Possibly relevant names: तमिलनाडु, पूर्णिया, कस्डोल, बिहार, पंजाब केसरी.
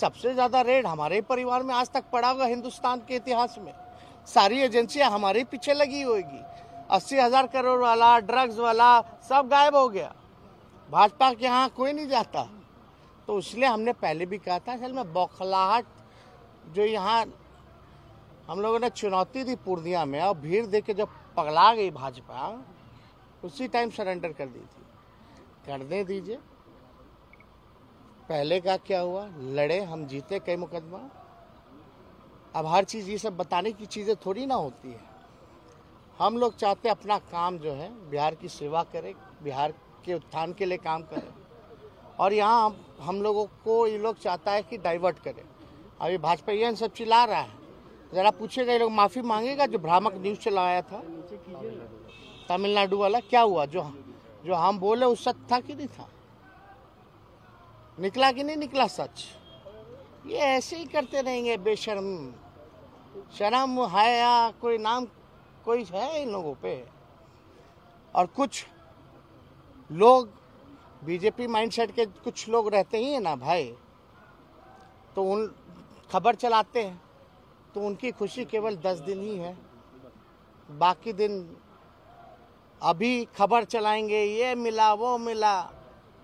सबसे ज़्यादा रेड हमारे परिवार में आज तक पड़ा होगा हिंदुस्तान के इतिहास में। सारी एजेंसियां हमारे पीछे लगी होगी। 80,000 करोड़ वाला, ड्रग्स वाला सब गायब हो गया, भाजपा के यहाँ कोई नहीं जाता। तो इसलिए हमने पहले भी कहा था, असल में बौखलाहट जो यहाँ हम लोगों ने चुनौती दी पूर्णिया में और भीड़ देख के जब पगला गई भाजपा, उसी टाइम सरेंडर कर दी थी। करने दीजिए, पहले का क्या हुआ, लड़े हम, जीते कई मुकदमा। अब हर चीज़ ये सब बताने की चीज़ें थोड़ी ना होती है। हम लोग चाहते अपना काम जो है बिहार की सेवा करें, बिहार के उत्थान के लिए काम करें। और यहाँ हम लोगों को ये लोग चाहता है कि डाइवर्ट करें। अभी भाजपा ये सब चिल्ला रहा है, ज़रा पूछेगा ये लोग माफ़ी मांगेगा जो भ्रामक न्यूज़ चलाया था तमिलनाडु वाला? क्या हुआ, जो हम बोले उस सच था कि नहीं था, निकला कि नहीं निकला सच? ये ऐसे ही करते रहेंगे, बेशर्म, शर्म हया कोई नाम कोई है इन लोगों पे। और कुछ लोग बीजेपी माइंडसेट के कुछ लोग रहते ही हैं ना भाई, तो उन खबर चलाते हैं तो उनकी खुशी केवल 10 दिन ही है, बाकी दिन अभी खबर चलाएंगे ये मिला वो मिला,